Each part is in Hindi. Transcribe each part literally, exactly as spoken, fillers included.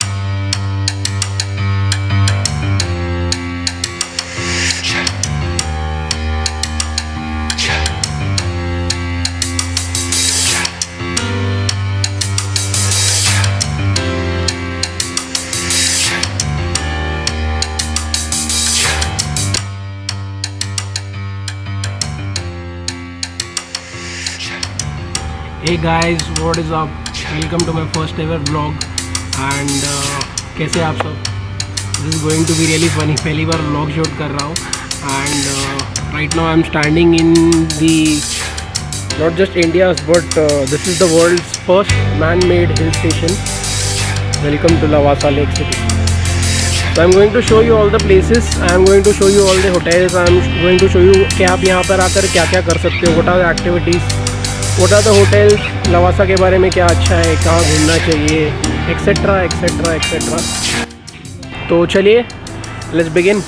Hey guys, what is up? Welcome to my first ever vlog, and कैसे आप सब? This is going to be really funny. पहली बार ब्लॉग शूट कर रहा हूँ and right now I am standing in the not just India but this is the world's first man made hill station. Welcome to Lavasa lake city. So I'm going to show you all the places, I'm going to show you all the hotels, I'm going to show you कि आप यहाँ पर आकर क्या क्या कर सकते हो, what are the activities, what are the hotels, Lavasa के बारे में क्या अच्छा है, कहाँ घूमना चाहिए, एक्सेट्रा एक्सेट्रा एक्सेट्रा। तो चलिए let's begin।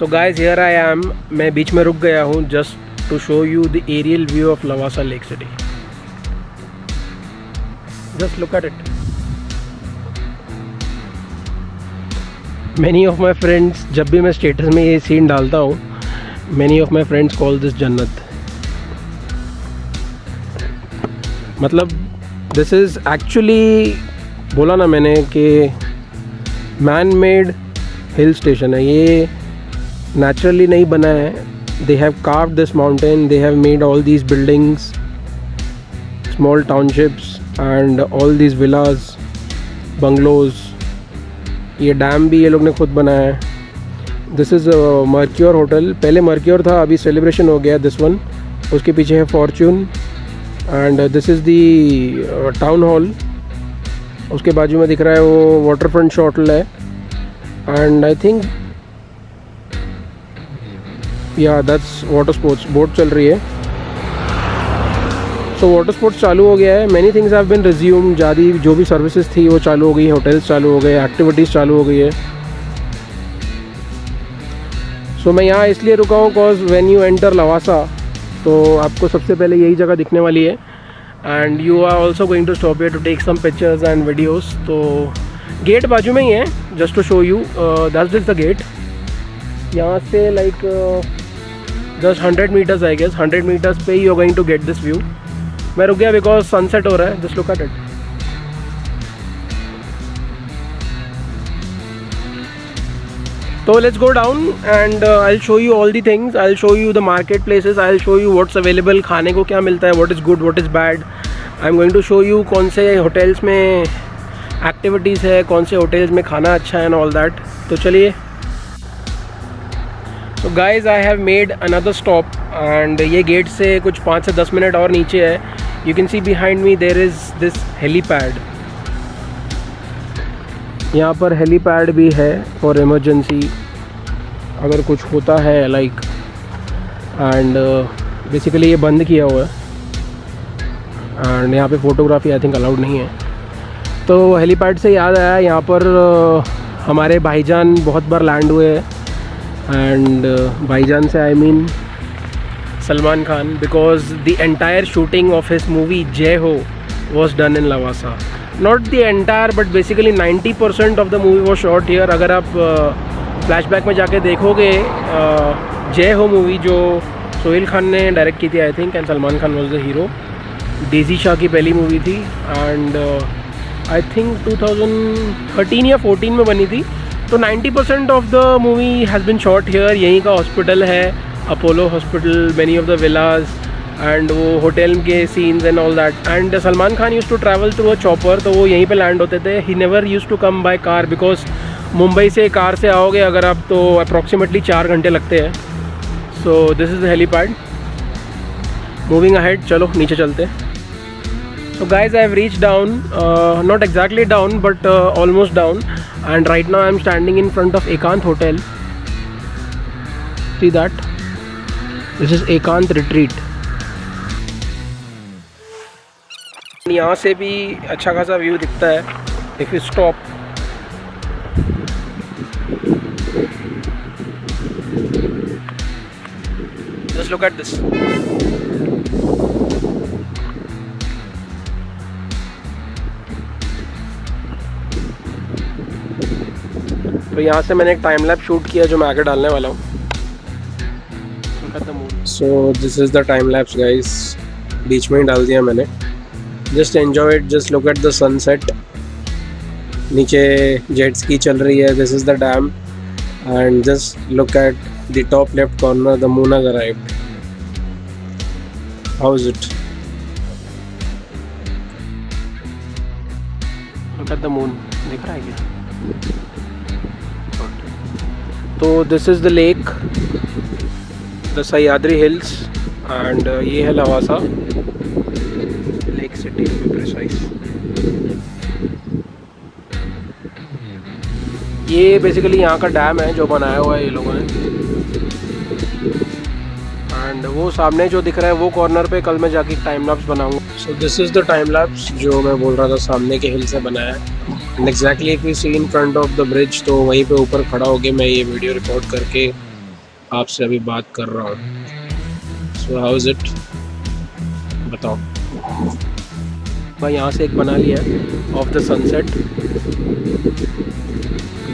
So guys, here I am। मैं बीच में रुक गया हूँ just to show you the aerial view of Lavasa Lake City। Just look at it. Many of my friends, जब भी मैं स्टेटस में ये सीन डालता हूँ, many of my friends call this जन्नत। मतलब this is actually, बोला ना मैंने कि मैन मेड हिल स्टेशन है, ये naturally नहीं बना है। They have carved this mountain, they have made all these buildings, small townships and all these villas, bungalows। ये डैम भी ये लोग ने खुद बनाया है। दिस इज़ मर्क्योर होटल, पहले मर्क्योर था, अभी सेलिब्रेशन हो गया दिस वन। उसके पीछे है Fortune and this is the town hall. उसके बाजू में दिख रहा है वो वाटर फ्रंट शॉटल है एंड आई थिंक या दैट्स वाटर स्पोर्ट्स, बोट चल रही है। सो वाटर स्पोर्ट्स चालू हो गया है। Many things have been resume, ज़्यादा जो भी सर्विसेज थी वो चालू हो गई, होटल्स चालू हो गए, एक्टिविटीज़ चालू हो गई है। सो so, मैं यहाँ इसलिए रुका हूँ because when you enter Lavasa तो आपको सबसे पहले यही जगह दिखने वाली है and you are also going to stop here to take some pictures and videos. तो गेट बाजू में ही है, just to show you that is the gate. यहाँ से like just hundred metres I guess, hundred metres पे you are going to get this view. मैं रुक गया बिकॉज सनसेट हो रहा है, जस्ट लुक एट इट। तो let's go down and I will show you all the things, I will show you the market places, I will show you what's available, खाने को क्या मिलता है, what is good, what is bad. I am going to show you कौन से होटल्स में एक्टिविटीज़ है, कौन से होटल्स में खाना अच्छा है एंड ऑल दैट। तो चलिए। तो guys, I have made another stop and ये गेट से कुछ पाँच से दस मिनट और नीचे है। You can see behind me there is this helipad। यहाँ पर helipad भी है for emergency, अगर कुछ होता है like। and uh, basically ये बंद किया हुआ है and यहाँ पे फोटोग्राफी आई थिंक अलाउड नहीं है। तो helipad से याद आया, यहाँ पर uh, हमारे भाईजान बहुत बार लैंड हुए हैं and uh, भाईजान से I mean Salman Khan, because the entire shooting of his movie Jai Ho was done in Lavasa। Not the entire but basically ninety percent of the movie was shot here। अगर आप फ्लैशबैक uh, में जाके देखोगे जय हो मूवी जो सोहेल खान ने डायरेक्ट की थी I think and Salman Khan was the hero, Daisy Shah की पहली मूवी थी and I think two thousand thirteen या फोर्टीन में बनी थी। तो ninety percent of the movie has been shot here. यहीं का हॉस्पिटल है Apollo hospital, many of the villas and वो होटल के scenes and all that. And Salman Khan use to travel through a chopper, तो वो यहीं पे लैंड होते थे। He never use to come by car because Mumbai से कार से आओगे अगर आप तो अप्रॉक्सीमेटली चार घंटे लगते हैं। So this is the helipad. Moving ahead, चलो नीचे चलते। So guys, I have reach down, not exactly down but almost down and right now I am standing in front of Ekant hotel. See that this is Ekant retreat. यहाँ से भी अच्छा खासा व्यू दिखता है if you stop. Just look at this. तो यहाँ से मैंने एक टाइम लैप शूट किया जो मैं आगे डालने वाला हूँ। So this is the time lapse guys, बीच में ही डाल दिया मैंने। Just enjoy it, just look at the sunset। नीचे जेट्स की चल रही है। This is the dam and just look at the top left corner, the moon has arrived। How is it? Look at the moon. दिख रहा है क्या? तो this is the lake, the Sahyadri Hills, and ये है Lavasa, Lake City to be precise. ये बेसिकली यहाँ का डैम है जो बनाया हुआ है ये लोगों ने. एंड वो सामने जो दिख रहा है वो कॉर्नर पे कल मैं जाके टाइम लैप्स बनाऊंगा. So this is the time lapse जो मैं बोल रहा था सामने के हिल से बनाया है. And exactly if you see in front of the bridge, तो वहीं पे ऊपर खड़ा होके मैं ये वीडियो रिकॉर्ड करके आपसे अभी बात कर रहा हूँ. सो हाउ इज़ इट बताओ. मैं यहाँ से एक बना लिया है ऑफ द सनसेट.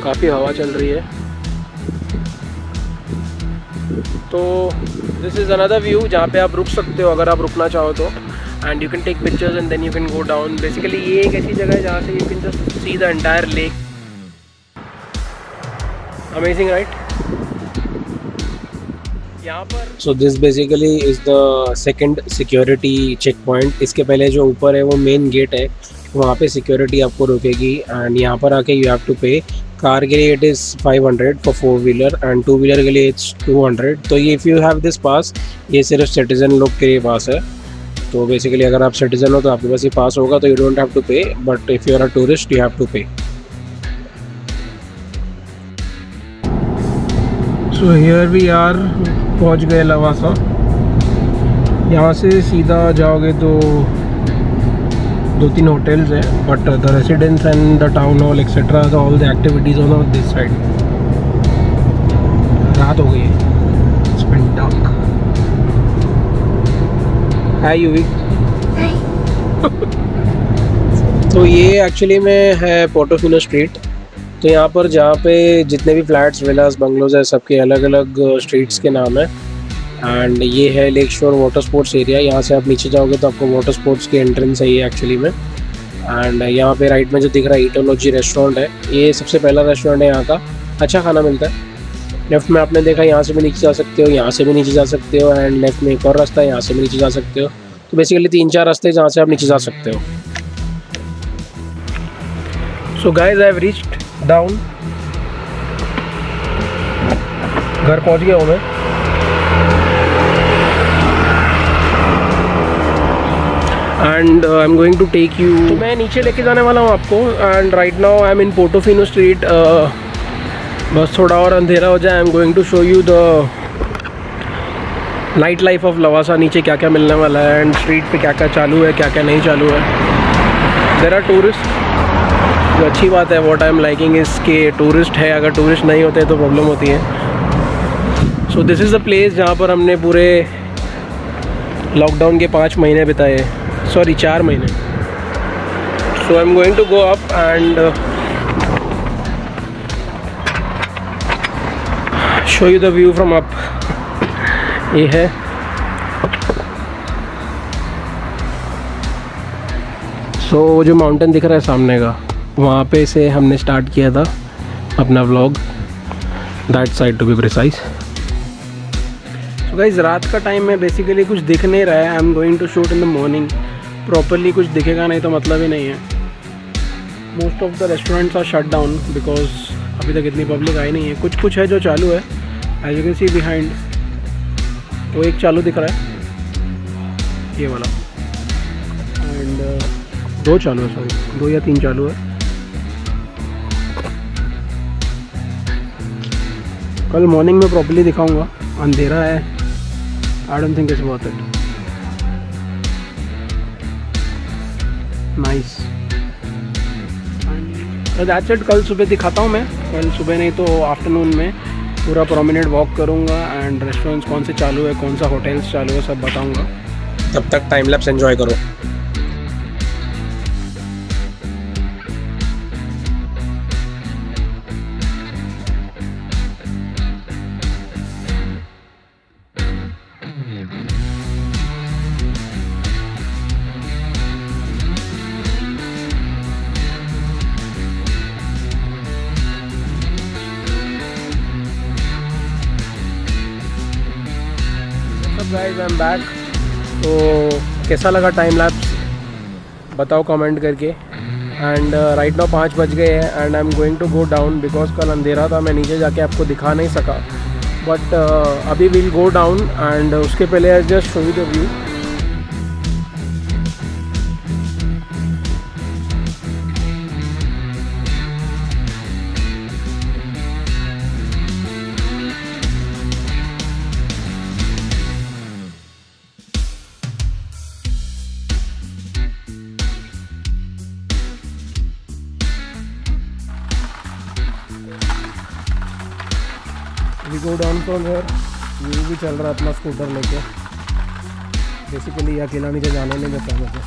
काफ़ी हवा चल रही है. तो दिस इज़ अनदर व्यू जहाँ पे आप रुक सकते हो अगर आप रुकना चाहो तो. And you can take pictures and then you can go down. Basically ये एक ऐसी जगह है जहाँ से you can just see the entire lake. Amazing right. यहाँ पर so this basically is the second security check point. इसके पहले जो ऊपर है वो मेन गेट है, वहाँ पे सिक्योरिटी आपको रोकेगी. एंड यहाँ पर आके you have to pay. Car के लिए it is five hundred for four wheeler and two wheeler के लिए इट्स टू हंड्रेड. तो ये if you have this pass, ये सिर्फ सिटीज़न लोग के लिए पास है. तो बेसिकली अगर आप सिटीज़न हो तो आपके पास ये पास होगा, तो you don't have to pay. But if you are a tourist you have to pay. So here we are, पहुँच गए लवासा. यहाँ से सीधा जाओगे तो दो तीन होटल्स हैं, but the residence and the town hall et cetera the all the activities on of this side. रात हो गई है. It's been dark. Hi Yuvi. तो ये एक्चुअली में है पोर्टोफिनो स्ट्रीट. तो यहाँ पर जहाँ पे जितने भी फ्लैट्स, विलास, बंगलोज है, सबके अलग अलग स्ट्रीट्स के नाम है. एंड ये है lake shore water sports area. यहाँ से आप नीचे जाओगे तो आपको वाटर स्पोर्ट्स की एंट्रेंस है ये एक्चुअली में. एंड यहाँ पे राइट में जो दिख रहा है इटोलॉजी रेस्टोरेंट है. ये सबसे पहला रेस्टोरेंट है यहाँ का. अच्छा खाना मिलता है. लेफ्ट में आपने देखा यहाँ से भी नीचे जा सकते हो, यहाँ से भी नीचे जा सकते हो. एंड लेफ्ट में एक और रास्ता है, यहाँ से भी नीचे जा सकते हो. तो बेसिकली तीन चार रास्ते हैं जहाँ से आप नीचे जा सकते हो. So guys I have reached down. घर पहुँच गया हूँ मैं. And I am going to take you. मैं नीचे लेके जाने वाला हूँ आपको. And right now I am in Portofino street. बस थोड़ा और अंधेरा हो जाए I am going to show you the night life of Lavasa. नीचे क्या क्या मिलने वाला है एंड स्ट्रीट पे क्या क्या चालू है, क्या क्या नहीं चालू है. देयर आर टूरिस्ट, जो अच्छी बात है. व्हाट आई एम लाइकिंग इसके टूरिस्ट है. अगर टूरिस्ट नहीं होते तो प्रॉब्लम होती है. So this is the place जहाँ पर हमने पूरे लॉकडाउन के पाँच महीने बिताए. सॉरी चार महीने. So I am going to go up and show you the view from up. ये है सो so, जो माउंटेन दिख रहा है सामने का, वहाँ पे से हमने स्टार्ट किया था अपना vlog. That side to be precise. So guys रात का टाइम में बेसिकली कुछ दिख नहीं रहा है. I am going to shoot in the morning. Properly कुछ दिखेगा नहीं तो मतलब ही नहीं है. Most of the restaurants are shut down because अभी तक इतनी पब्लिक आई नहीं है. कुछ कुछ है जो चालू है. As you can see behind वो एक चालू दिख रहा है, ये वाला. एंड uh, दो चालू है, सॉरी दो या तीन चालू है. कल मॉर्निंग में प्रॉपरली दिखाऊंगा. अंधेरा है. I don't think it's worth it. Nice. That's it. कल सुबह दिखाता हूँ मैं. कल सुबह नहीं तो आफ्टरनून में पूरा प्रोमिनेंट वॉक करूँगा. एंड रेस्टोरेंट्स कौन से चालू है, कौन सा होटल्स चालू है, सब बताऊँगा. तब तक टाइम लैप्स एंजॉय करो. Guys, I'm back. तो कैसा लगा टाइम लैप्स बताओ कमेंट करके। एंड राइट नाउ पाँच बज गए हैं and I am going to go down because कल अंधेरा था, मैं नीचे जाके आपको दिखा नहीं सका, बट uh, अभी विल गो डाउन एंड उसके पहले I just show you the view. We go down from here, view भी चल रहा है अपना स्कूटर लेके। बेसिकली अकेला नीचे जाने नहीं देता मुझे।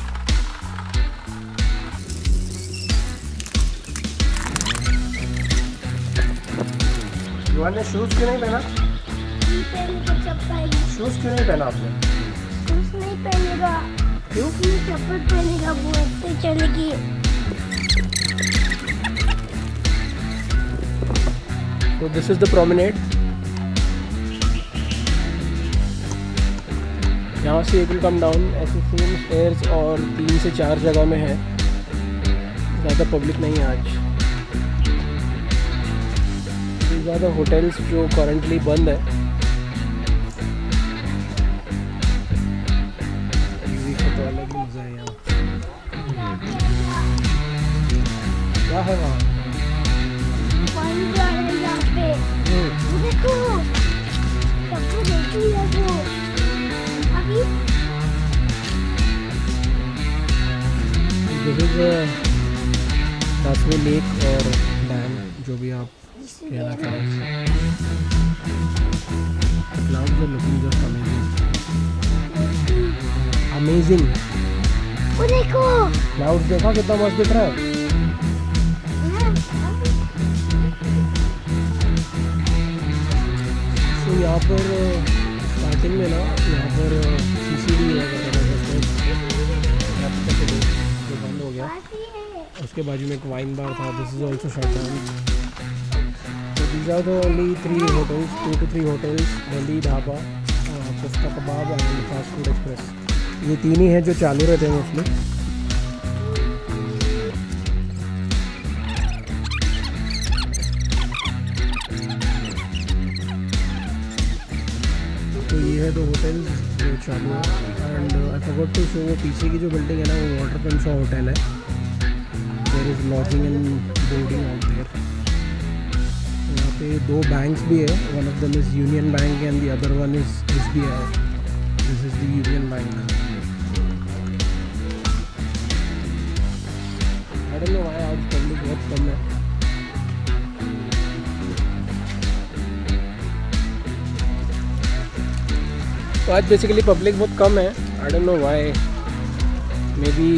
आपने शूज क्यों नहीं पहना? शूज क्यों नहीं पहना आपने? शूज नहीं पहनेगा क्यों? चप्पल पहनेगा, वो ऐसे चलेगी। तो दिस इज द प्रोमिनेड, यहाँ से इट विल कम डाउन। ऐसे सेम स्टेयर्स और तीन से चार जगह में है, ज़्यादा पब्लिक नहीं है आज। दीज आर द होटल्स जो करंटली बंद है। तो अलग ही मज़ा है यहाँ। क्या है वहाँ? This is the Daswe Lake or dam, जो भी आप कहना चाहें। Clouds are looking just amazing. Amazing. वो देखो। Clouds देखा कितना मस्त दिख रहा है। तो यहाँ पर स्टार्टिंग में ना यहाँ पर सीसीडी है, बंद हो गया। उसके बाजू में एक वाइन बार था, this is also shut down. These are the only three hotels, two two three hotels, Delhi Dhaba, Pushpa Kabab और फास्ट फूड एक्सप्रेस, ये तीन ही हैं जो चालू रहते हैं उसमें। तो ये है दो होटल्स जो चालू है। And I forgot to show, वो पीछे की जो बिल्डिंग है ना, वो वाटर फ्रंट का होटल है। There is lodging and boarding out there. यहाँ पे दो बैंक्स भी है, one of them is Union Bank and the other one is S B I. This is the Union Bank. I don't know why आज पब्लिक बहुत कम है। तो आज बेसिकली पब्लिक बहुत कम है, I don't know why. Maybe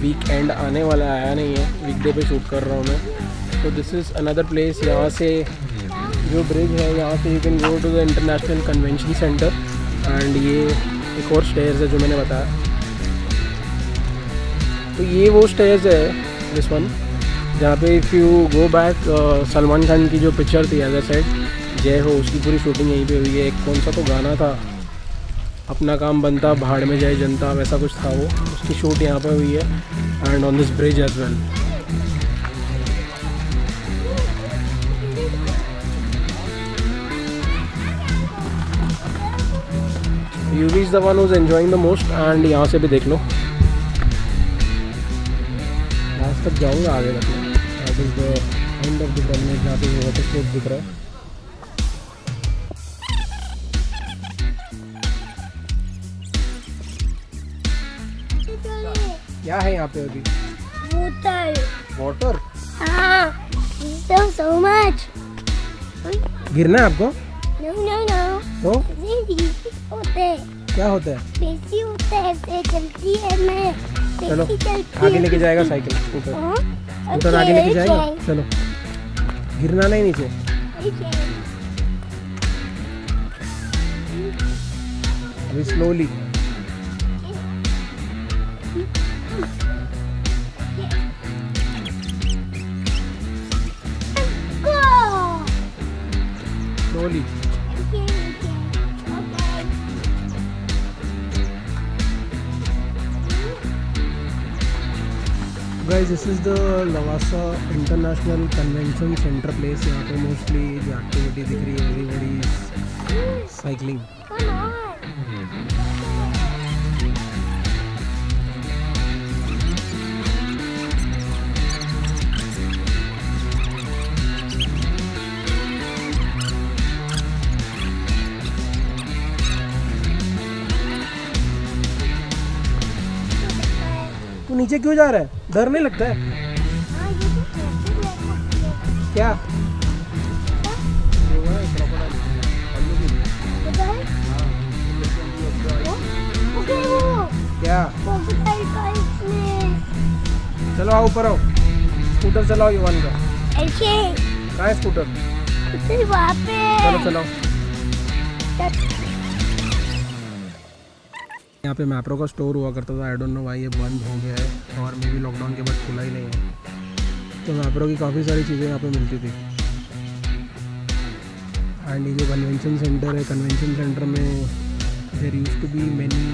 weekend आने वाला आया नहीं है, वीकडे पे शूट कर रहा हूँ मैं। तो दिस इज़ अनदर प्लेस। यहाँ से जो ब्रिज है, यहाँ से you can go to the international convention centre and ये एक और स्टेयर्स है जो मैंने बताया। तो ये वो स्टेयर्स है दिस वन, जहाँ पे if you go back Salman Khan की जो पिक्चर थी अदर साइड जय हो, उसकी पूरी शूटिंग यहीं पर हुई है। एक कौन सा तो गाना था, अपना काम बनता भाड़ में जाए जनता, वैसा कुछ था वो, उसकी शूट यहाँ पे हुई है and on this bridge as well. Yuvi is the one who is enjoying the most and यहाँ से भी देख लो, लास्ट तक जाऊँगा आगे तक। That is the end of the government, जहाँ पे वाटर स्पोर्ट दिख रहा है। क्या है यहाँ पे अभी? वाटर। वाटर? हाँ। So so much. गिरना है आपको? No no no. तो? होते हैं। क्या होता है? बेसी होता है, ऐसे चलती है मैं। चलो। आगे लेके जाएगा साइकिल, स्कूटर। स्कूटर आगे लेके जाएगा। चलो। गिरना नहीं नीचे। अभी slowly. Okay, okay, okay. Guys, this is the Lavasa international convention centre place. यहाँ पे मोस्टली जो एक्टिविटी दिख रही है एवरीबॉडी इज साइकिलिंग। तू नीचे क्यों जा रहा है? डर नहीं लगता है? आ, ये तो क्या क्या चलो आओ ऊपर आओ। स्कूटर चलाओ ये वन का। कहाँ है स्कूटर? चलो चलाओ। यहाँ पे मैप्रो का स्टोर हुआ करता था। आई डोंट नो वाई ये बंद हो गया है और मे भी लॉकडाउन के बाद खुला ही नहीं है। तो मैप्रो की काफ़ी सारी चीज़ें यहाँ पे मिलती थी। एंड ये जो कन्वेंशन सेंटर है, कन्वेंशन सेंटर में there used to be many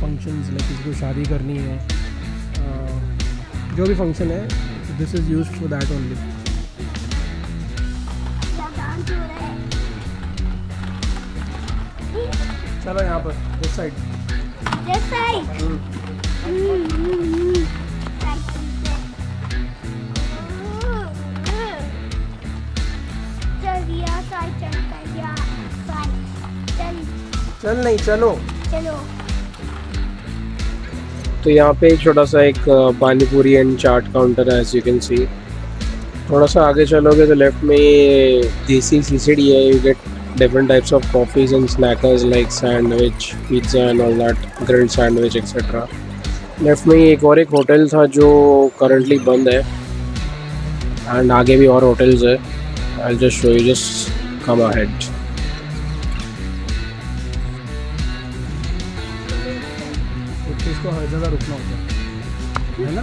functions like किसी को शादी करनी है, uh, जो भी फंक्शन है this is used for that only. चलो यहाँ पर उस side Yes, I. Mm. Mm, mm, mm. चल दिया साइड चल दिया साइड चल चल नहीं चलो चलो। तो यहाँ पे एक छोटा सा एक पानीपुरी एंड चाट काउंटर है, as you can see। थोड़ा सा आगे चलोगे तो लेफ्ट में ये देसी खिचड़ी है। You get different types of coffees and snackers like sandwich, pizza and all that, grilled sandwich et cetera। Left में एक और एक होटल था जो currently बंद है and आगे भी और होटल्स है। I'll just show you, just come ahead। इसको हर जगह रुकना होता है, है ना?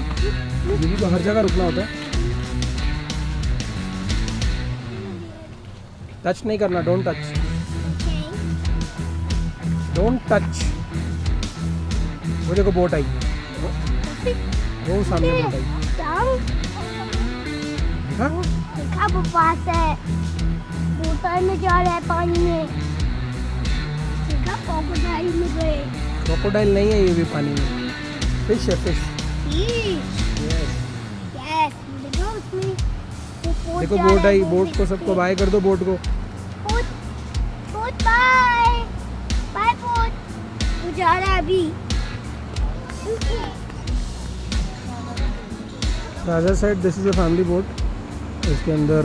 ये तो हर जगह रुकना होता है। टच नहीं करना, डोंट टच, डोंट टच। वो देखो बोट आई, वो सामने बोट आई। देखा देखा वो पास है, बोट में जा रहा है पानी में। देखा क्रोकोडाइल में गए। क्रोकोडाइल नहीं है, ये भी पानी में फिश है, फिश। यस यस देखो उसमें। देखो बोट आई, बोट को सबको बाय कर दो। बोट को boat boat bye bye boat. वो जा रहा है अभी। राजा side this is a family boat. इसके अंदर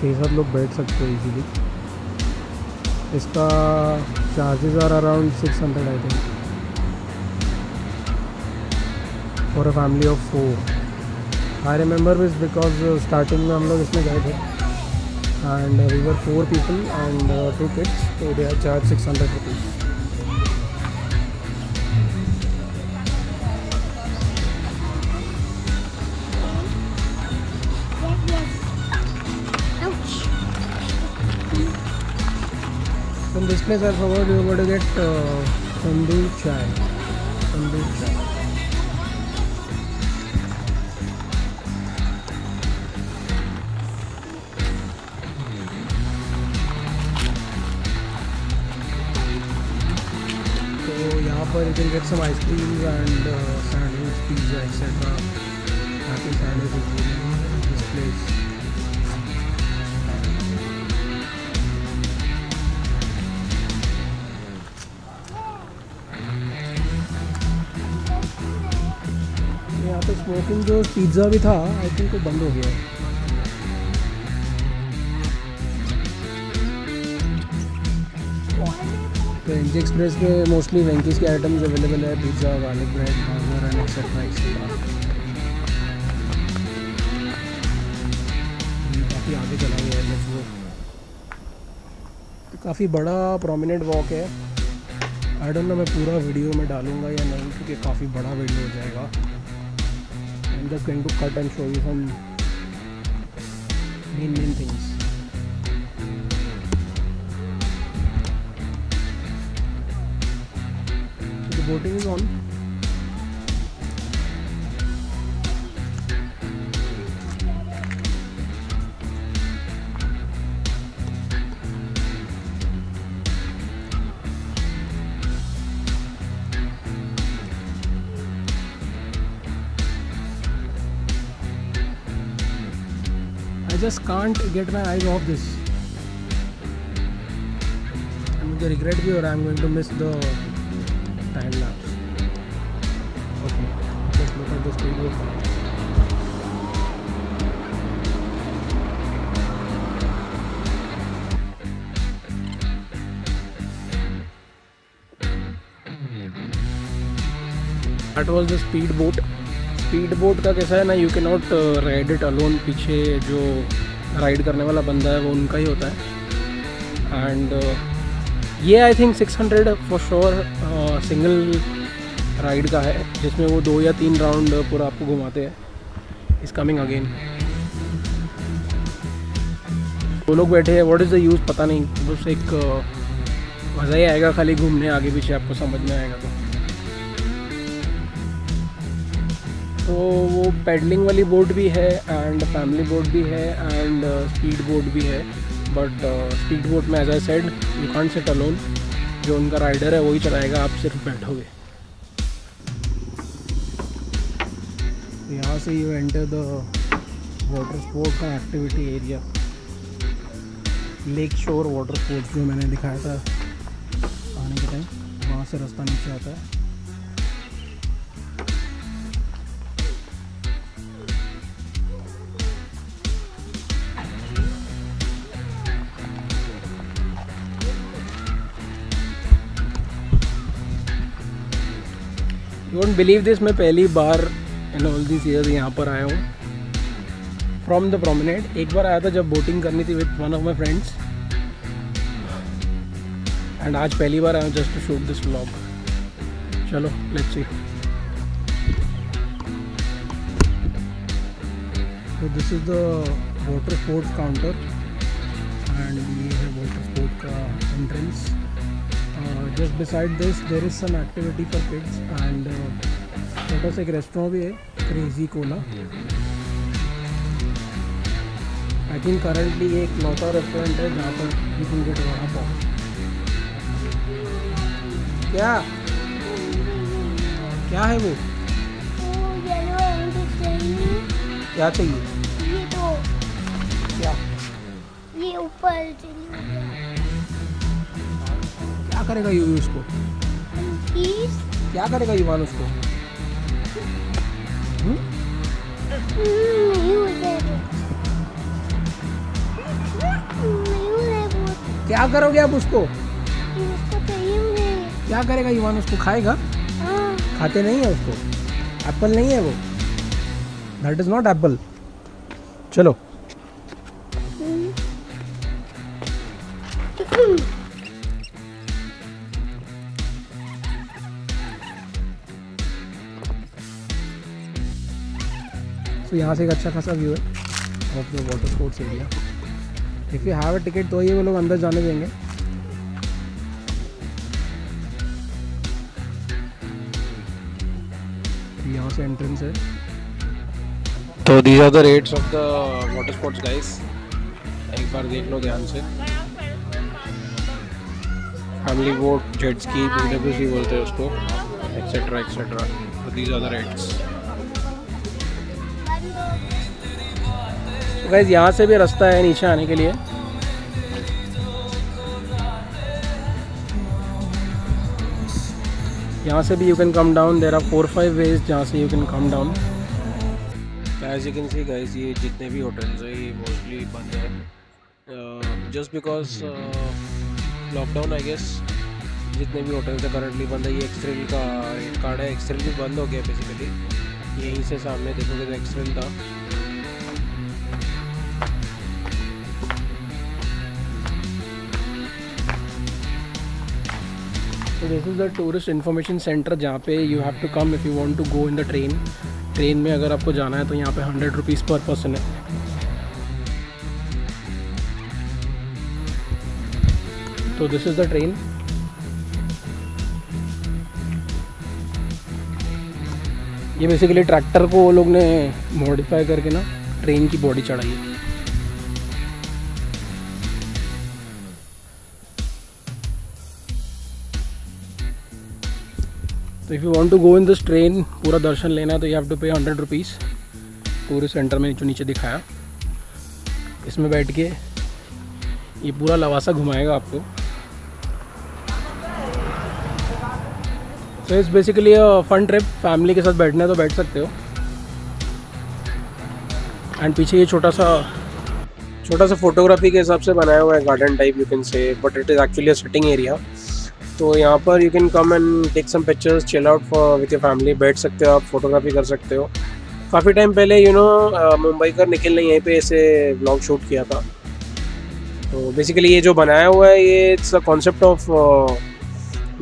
छः सात लोग बैठ सकते हैं इजीली। इसका charges are around six hundred I think for a family of four. I remember this because starting में हम लोग इसमें गए थे and we were four people and two kids, तो they are charge six hundred rupees. From this place I forgot you are going to get tandoor chai. So here you can get some ice creams and sandwich, pizza, etc. Happy sandwich in this place. यहाँ पे स्मोकिंग जो पिज्जा भी था आई थिंक वो बंद हो गया है। तो एमजी एक्सप्रेस पे मोस्टली वेंकीज़ के आइटम्स अवेलेबल है, pizza, garlic bread, burger and etcetera etcetera. काफ़ी आगे चला गया है वो। तो काफ़ी बड़ा प्रोमिनेंट वॉक है। आई डोंट नो मैं पूरा वीडियो में डालूंगा या नहीं क्योंकि काफ़ी बड़ा वीडियो हो जाएगा। I am just going to cut and show you some main main things. boating is on I just can't get my eyes off this. मुझे regret भी हो रहा है. I'm going to miss the time lapse. Okay, let's look at this video. That was the speed boat. Speed boat का कैसा है ना, you cannot ride it alone. पीछे जो ride करने वाला बंदा है वो उनका ही होता है. And ये I think six hundred for sure single ride का है, जिसमें वो दो या तीन round पूरा आपको घुमाते हैं. It's coming again. वो लोग बैठे हैं. What is the use पता नहीं. बस एक मज़ा ही आएगा खाली घूमने, आगे पीछे आपको समझ में आएगा. तो तो वो पैडलिंग वाली बोट भी है एंड फैमिली बोट भी है एंड स्पीड बोट भी है. बट स्पीड बोट में as I said you can't sit alone. जो उनका राइडर है वही चलाएगा, आप सिर्फ बैठोगे. तो यहाँ से you enter the water sports and activity area, lake shore water sports जो मैंने दिखाया था आने के टाइम. वहाँ से रास्ता नीचे आता है. You won't believe this, मैं पहली बार इन ऑल दिस ईयर यहाँ पर आया हूँ फ्रॉम द प्रोमिनेड. एक बार आया था जब बोटिंग करनी थी with one of my friends, and आज पहली बार आया हूँ just to shoot this vlog. चलो लेट्स सी. तो this is the water sports counter and ये है वाटर स्पोर्ट का entrance. Just beside this there is some activity for kids and छोटा सा एक रेस्टोरेंट भी है, crazy cola. I think currently ये एक लौता रेस्टोरेंट है जहाँ पर you can get vada pav. क्या क्या है वो? क्या चाहिए? ये तो क्या? ये ऊपर चाहिए. क्या करेगा यू उसको? क्या करेगा युवान उसको? क्या करोगे आप उसको? क्या करेगा युवान उसको? खाएगा? खाते नहीं है उसको. एप्पल नहीं है वो. That is not apple. चलो तो यहाँ से एक अच्छा खासा व्यू है of the water sports area. If you have a ticket तो ये वो लोग अंदर जाने देंगे. यहाँ से एंट्रेंस है. तो these are the rates of the water sports guys. एक बार देख लो ध्यान से. Family boat, jet ski, PWC बोलते हैं उसको, एक्सेट्रा एक्सेट्रा. तो दीज आर द रेट्स. तो गाइस यहाँ से भी रास्ता है नीचे आने के लिए. यहाँ से भी you can come down. There are four five ways जहाँ से you can come down. As you can see guys ये जितने भी होटल्स है ये मोस्टली बंद है just because lockdown I guess. जितने भी होटल्स है करंटली बंद है. ये एक्सरेल का रेट कार्ड है. एक्सरेल भी बंद हो गया बेसिकली. यहीं से सामने देखोगे तो एक्सरेल था. This is the tourist information centre जहाँ पे you have to come if you want to go in the train. Train में अगर आपको जाना है तो यहाँ पे हंड्रेड रुपीज़ पर पर्सन है. तो दिस इज़ द ट्रेन. ये बेसिकली ट्रैक्टर को वो लोग ने मॉडिफाई करके ना ट्रेन की बॉडी चढ़ाई है. तो if you want to go in this train पूरा दर्शन लेना है तो you have to pay hundred rupees. Tourist centre में जो नीचे दिखाया इसमें बैठ के ये पूरा लवासा घुमाएगा आपको। So it's basically a fun trip, family के साथ बैठना है तो बैठ सकते हो। एंड पीछे ये छोटा सा छोटा सा फोटोग्राफी के हिसाब से बनाया हुआ है garden type, you can say, but it is actually a sitting area. तो यहाँ पर you can come and take some pictures, chill out for with your family, बैठ सकते हो आप, फोटोग्राफी कर सकते हो। काफ़ी टाइम पहले यू नो मुंबई कर निखिल ने यहीं पे ऐसे ब्लॉग शूट किया था। तो बेसिकली ये जो बनाया हुआ है ये it's a concept of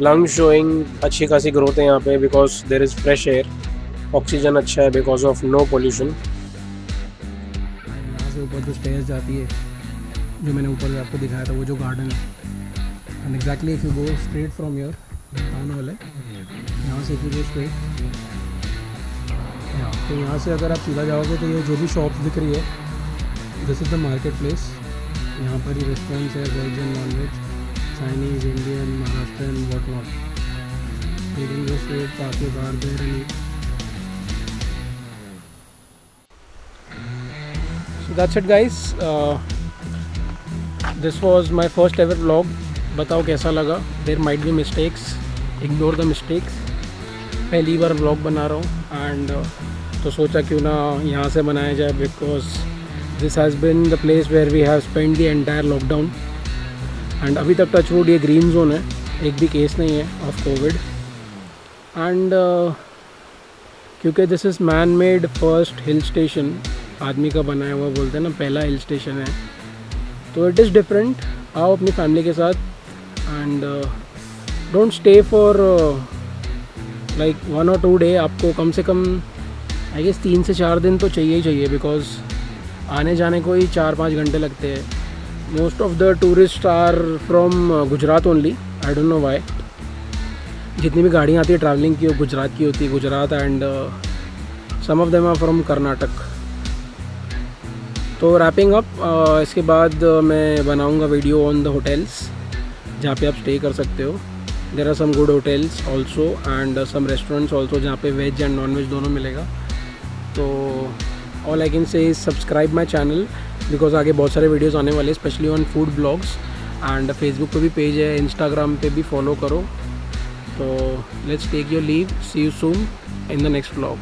lung showing. अच्छी खासी ग्रोथ है यहाँ पे because there is fresh air, oxygen अच्छा है बिकॉज ऑफ नो पोल्यूशन। यहाँ से ऊपर जो स्टेयर्स जाती है जो मैंने ऊपर आपको दिखाया था वो जो गार्डन है, and exactly if you go straight from your town वाले यहाँ से, इफ यू गो स्ट्रेट तो यहाँ से अगर आप सीधा जाओगे तो ये जो भी शॉप्स दिख रही है this is the market place. यहाँ पर ही रेस्टोरेंट्स है, veg and non veg, Chinese, Indian, Maharashtrian, what not. You can go straight pass your bar there and eat. So that's it guys, this was my first ever vlog. बताओ कैसा लगा। There might be mistakes, ignore the mistakes. पहली बार व्लॉग बना रहा हूँ एंड uh, तो सोचा क्यों ना यहाँ से बनाया जाए because this has been the place where we have spend the entire lockdown. And अभी तक टच वुड ये ग्रीन जोन है, एक भी केस नहीं है ऑफ कोविड। एंड क्योंकि this is man made first hill station, आदमी का बनाया हुआ बोलते हैं ना, पहला हिल स्टेशन है तो इट इज़ डिफरेंट। आओ अपनी फैमिली के साथ and don't stay for like one और टू डे। आपको कम से कम आई गेस तीन से चार दिन तो चाहिए ही चाहिए बिकॉज आने जाने को ही चार पाँच घंटे लगते हैं। Most of the tourist are from Gujarat only, I don't know why. जितनी भी गाड़ियाँ आती है ट्रैवलिंग की वो गुजरात की होती है, Gujarat and some of them are from Karnataka. तो रैपिंग अप, uh, इसके बाद uh, मैं बनाऊँगा वीडियो ऑन द होटल्स जहाँ पे आप स्टे कर सकते हो। There are some good hotels also and some restaurants also जहाँ पे वेज एंड नॉन वेज दोनों मिलेगा। तो all I can say is subscribe my channel because आगे बहुत सारे वीडियोस आने वाले specially on food blogs. And Facebook पे भी पेज है, इंस्टाग्राम पे भी फॉलो करो। तो let's take your leave, see you soon in the next blog.